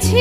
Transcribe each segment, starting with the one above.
छो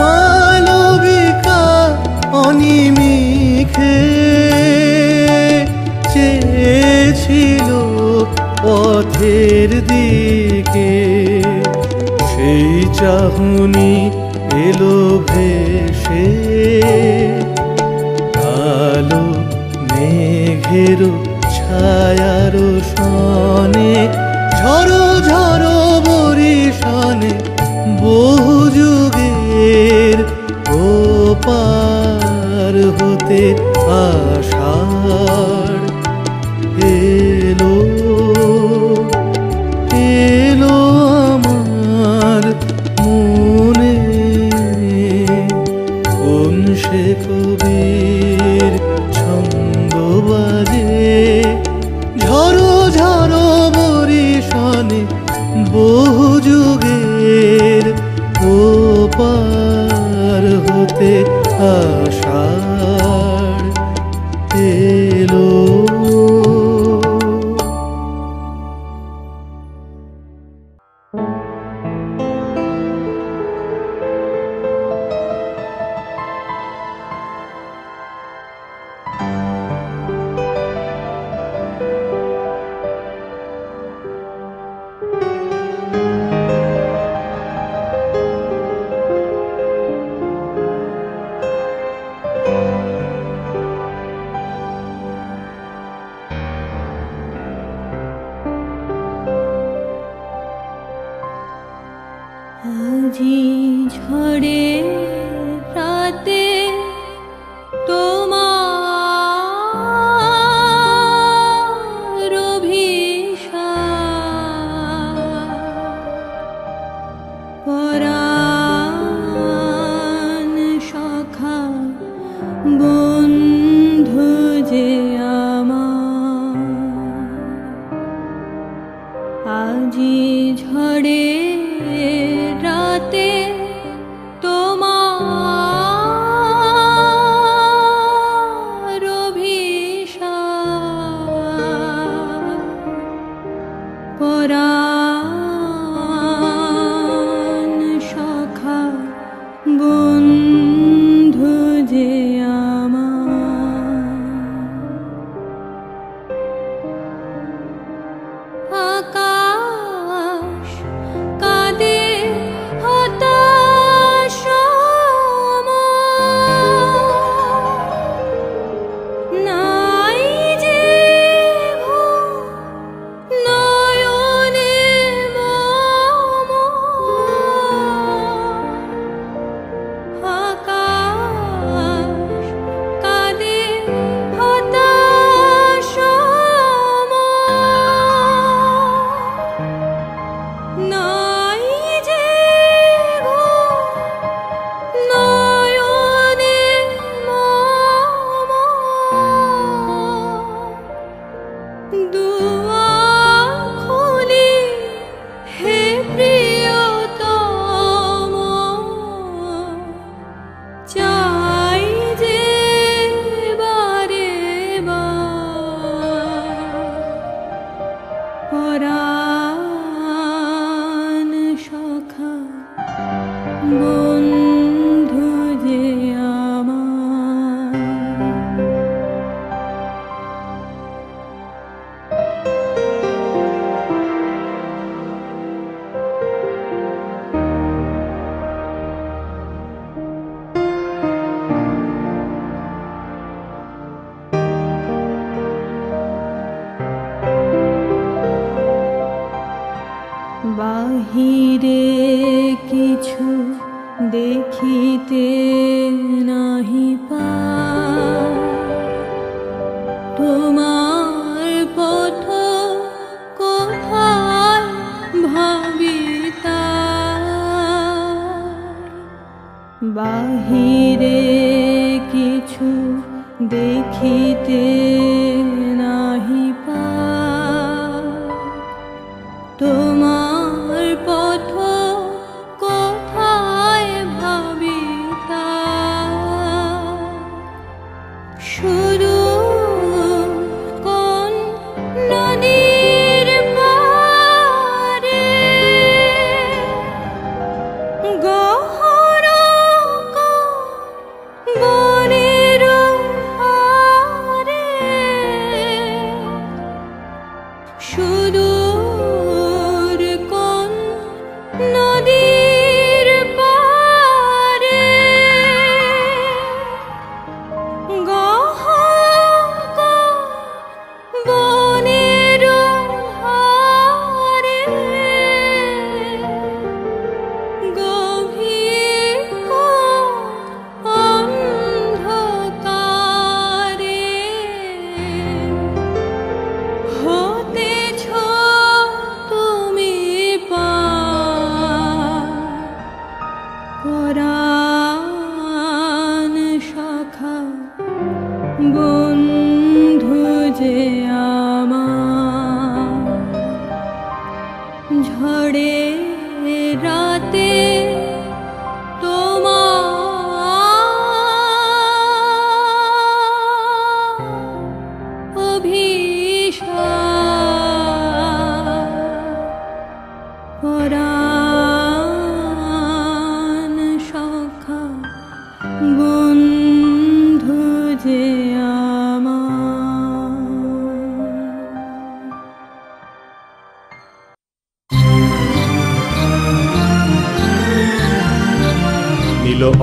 मालविका अनिमिखे তখনি এলো ভেসে আলো মেঘের ছায়ার সনে ঝড়ো ঝড়ো বরিশানে বহু যুগের ওপার হতে আষাঢ় এলো এলো আমার মনে কোন সে কবির ছন্দ বাজে ঝড়ো ঝড়ো বরিশানে বহু যুগের ওপার হতে আষাঢ় এলো।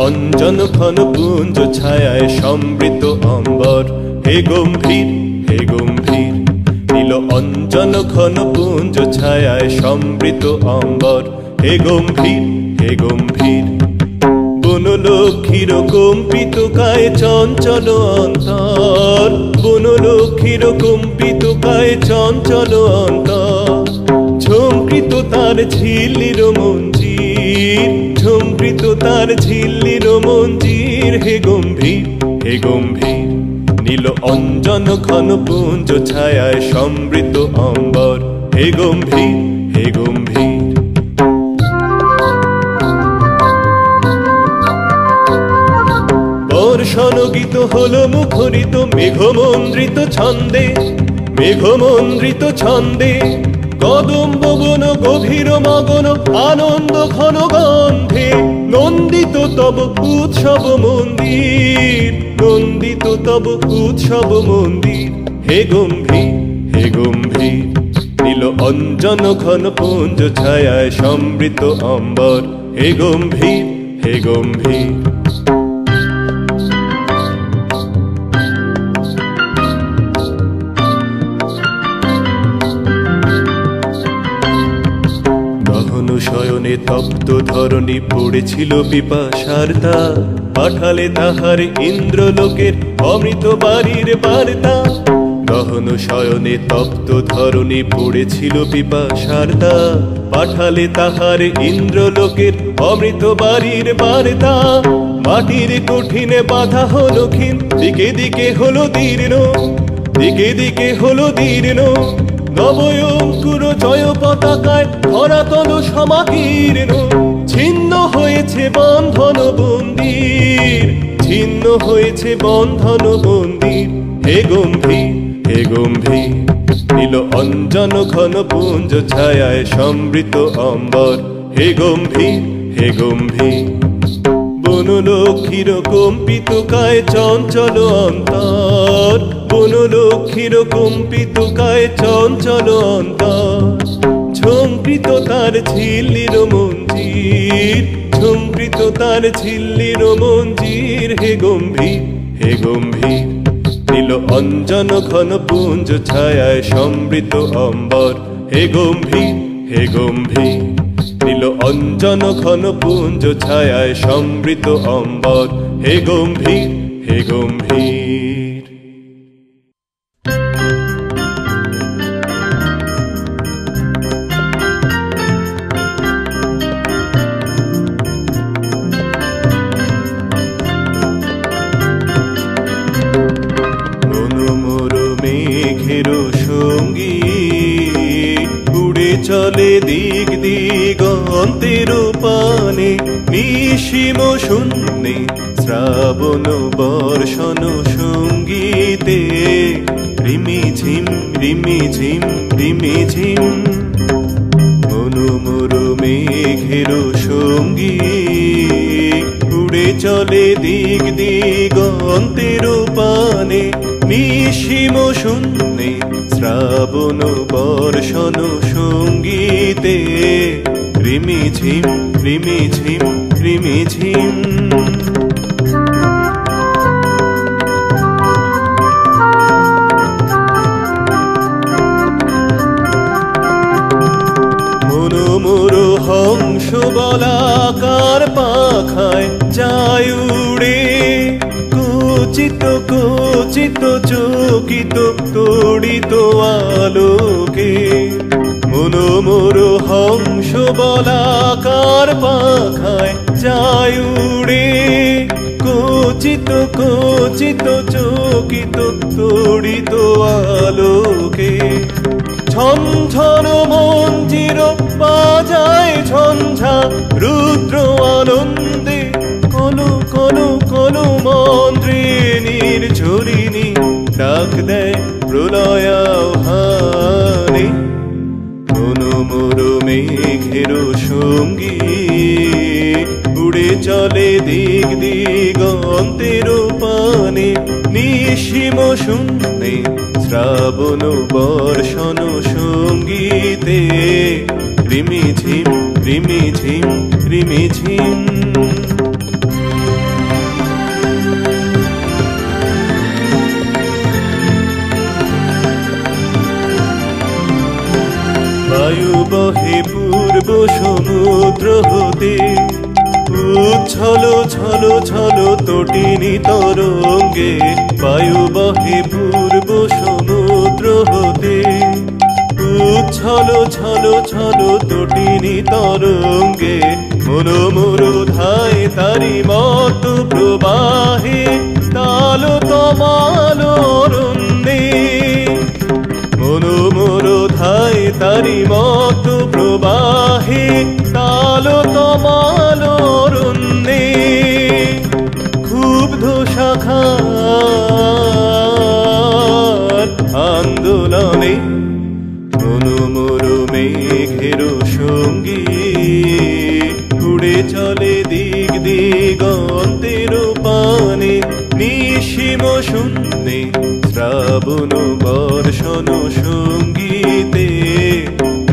अंजन घन पुंज छायाय समृद्ध अम्बर हे गम्भीर नील अंजन घन पुंज छायाय समृद्ध अम्बर हे गम्भीर बनलक्ष्मीर कम्पित गाये चंचल अंतर बनलक्ष्मीर कम्पित गाये चंचल अंतर झमकृत तार झिल्लिर मञ्जिर झमकृत तार झिल्लिर मञ्जिर हे गम्भीर नील अंजन घन पुंज छायाय समृद्ध अम्बर हे गम्भीर বর্ষণ গীত হলো মুখরিত মেঘমন্দ্রিত ছন্দে কদম্ব বন গভীর মগন আনন্দ ঘন গন্ধে নন্দিত তব উৎসব মন্দির হে গম্ভীর নীল অঞ্জন ঘন পুঞ্জ ছায়ায় সমৃত অম্বর হে গম্ভীর शयने तप्त धरणी पड़ेছিল বিপাশার তার পাঠালে তাহার ইন্দ্রলোকের অমৃত বাড়ির বার্তা গহন শয়নে তপ্ত ধরণী পড়েছিল বিপাশার তার পাঠালে তাহার ইন্দ্রলোকের অমৃত বাড়ির বার্তা মাটির কঠিনে বাধা হলো ক্ষীণ দিকে দিকে হলো দীর্ণ নবয়ঙ্কুর জয় পতাকায় ধরাতল সমাকীর্ণ ছিন্ন হয়েছে বন্ধন বন্দির হে গম্ভীর নীল অঞ্জন ঘন পুঞ্জ ছায়ায় সমৃত অম্বর হে গম্ভীর বনলক্ষ্মীর কম্পিত গায়ে চঞ্চল অন্তর বনলক্ষ্মীর কম্পিত গায়ে চঞ্চল অন্তর ঝমকৃত তার ঝিল্লির মঞ্জির হে গম্ভীর নীল অঞ্জন ঘন পুঞ্জ ছায়ায় সমৃত অম্বর হে গম্ভীর নীল অঞ্জন ঘন পুঞ্জ ছায়ায় সমৃত অম্বর হে গম্ভীর চলে দিক দিগন্তের পানে নিশিম শূন্যে শ্রাবণ বর্ষণ সঙ্গীতে রিমিঝিম রিমিঝিম রিমিঝিম মনোমোর মেঘের সঙ্গীত উড়ে চলে দিক দিগন্তের পানে নিশিম শূন্যে শ্রাবণ বর্ষণ সঙ্গীতে রিমিঝিম রিমিঝিম রিমিঝিম মনোমোর হংস বলাকার পাখায় যায় উড়ে কচিত কচিত চকিত তড়িত আলোকে মনোমোর হংস বলাকার পাখায় যায় উড়ে চিত খচিত চকিত তড়িত আলোকে ছনছন মঞ্জির বাজায় ঝঞ্ঝা রুদ্র আনন্দে কলু কলু কলু মন্ত্রে নির্ঝরিণী ডাক দেয় প্রলয়াহানে অনুমরমে ঘের সঙ্গী উড়ে চলে দিক দিগন্তের পানে নিঃসীম শূন্যে শ্রাবণ বর্ষণ সঙ্গীতে রিমিঝিম রিমিঝিম রিমিঝিম বায়ু বহে পূর্ব সমুদ্র হতে উচ্ছল ছল ছল তটিনী তরঙ্গে বায়ু বহে পূর্ব সমুদ্র হতে উচ্ছল ছল ছল তটিনী তরঙ্গে মনোমুরু ধায় তারি মত প্রবাহে তাল তমালো অরণ্যে মনোমুরু ধায় তারি মত প্রবাহে তাল তমালো অরণ্যে ক্ষুব্ধ শাখা আন্দোলনে অনুমরমে ঘের সঙ্গী উড়ে চলে দিক দিগন্তের পানে নিঃসীম শূন্যে শ্রাবণ বর্ষণ সঙ্গীতে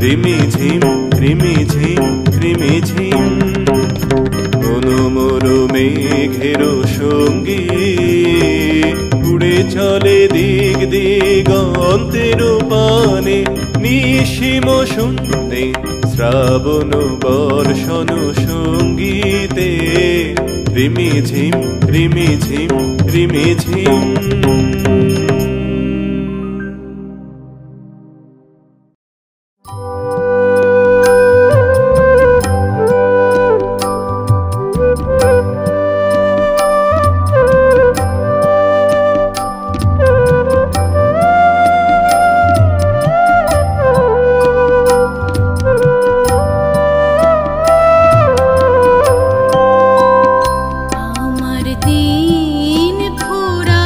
রিমিঝিম রিমিঝিম রিমিঝিম অনুমরমে ঘের সঙ্গী উড়ে চলে দিক দিগন্তের পানে নিশিম শুনতে শ্রাবণ বর্ষণ সঙ্গীতে রিমিঝিম রিমিঝিম রিমিঝিম। আমার দিন ফুরা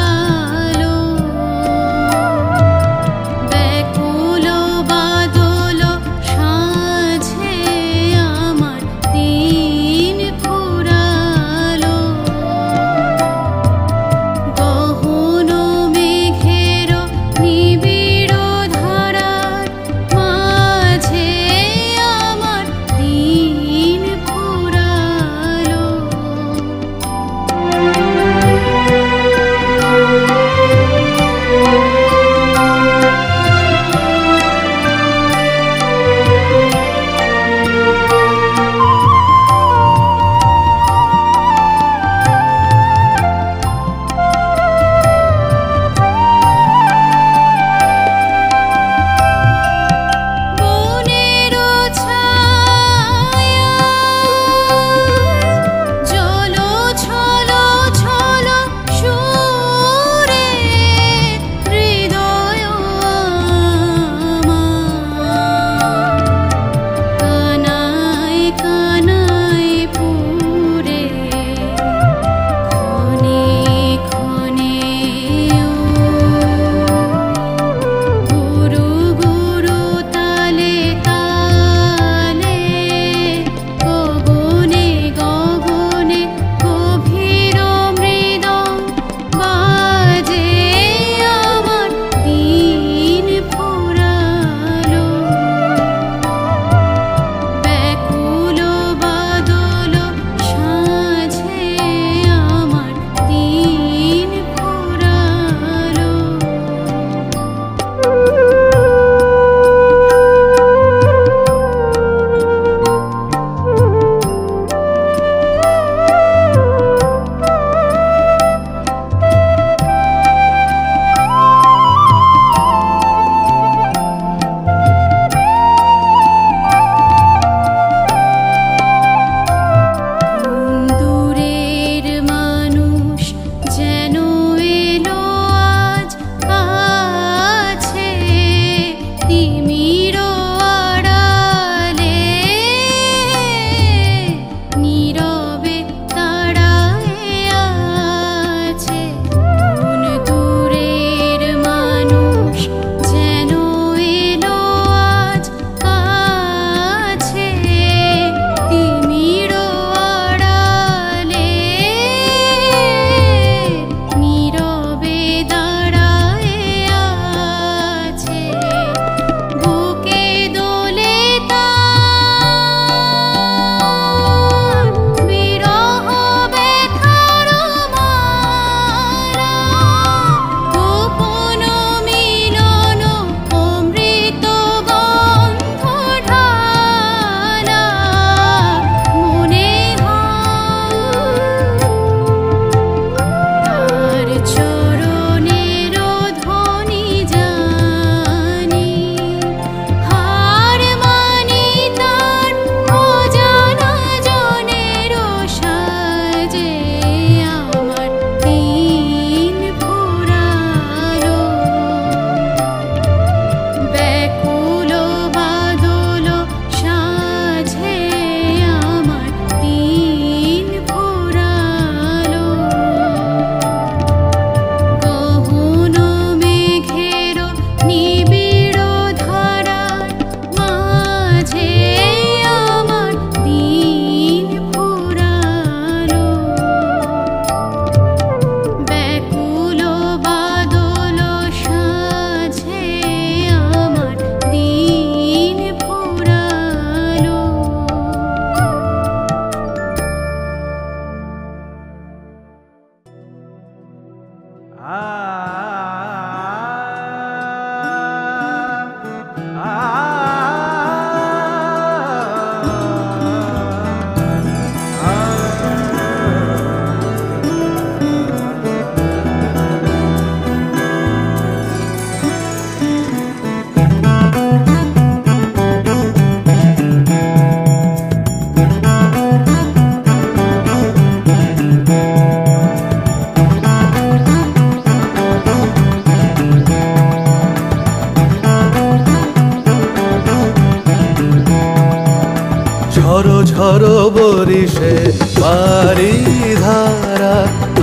झरो बरिशे बारी धारा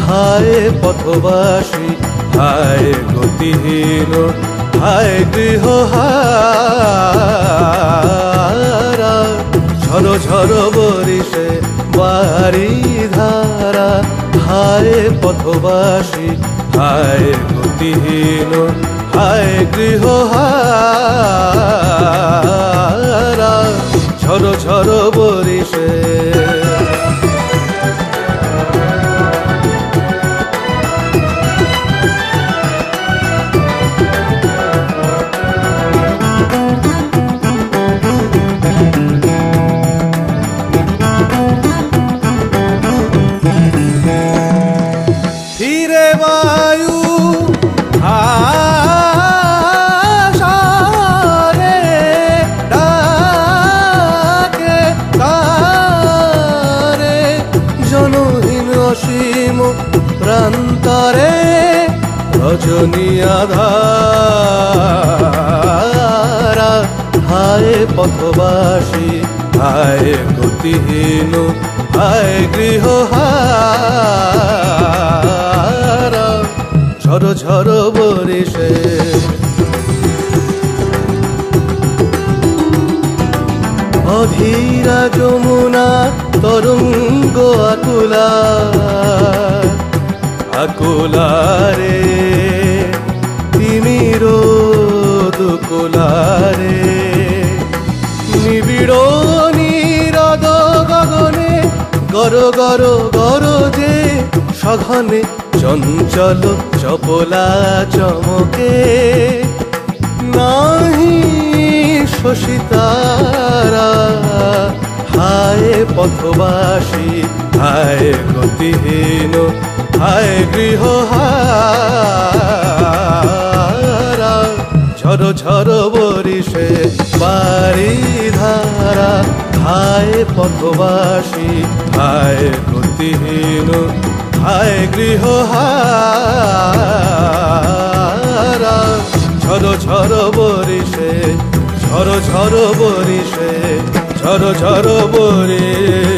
हाय पथवासी हाय गतिहीन हाय गृहहारा। झरो झरो बरिशे बारी धारा हाय पथवासी हाय गतिहीन हाय गृहहारा। झरो झरो बरिशे फिरे वायु प्रांतरे रजनिया धारा हाय पथवासी हाय गतिहीन हाय गृहहारा। झरो झरो बरिशे अधीरा जमुना तरंग आकुला आकुलारे तिमी रोदुकुलारे निबिड़ नीरद गगने गर गर गरजे सघने चंचल चपला चमके नाही शशितारा हाय पथवासी हाय गतिहीन हाय गृहहारा। झरो झरो बरिशे बारी धारा हाय पथवासी हाय गतिहीन हाय गृहहारा। झरो झरो बरिशे झरो झरो बरिशे झरो झरो बरिशे।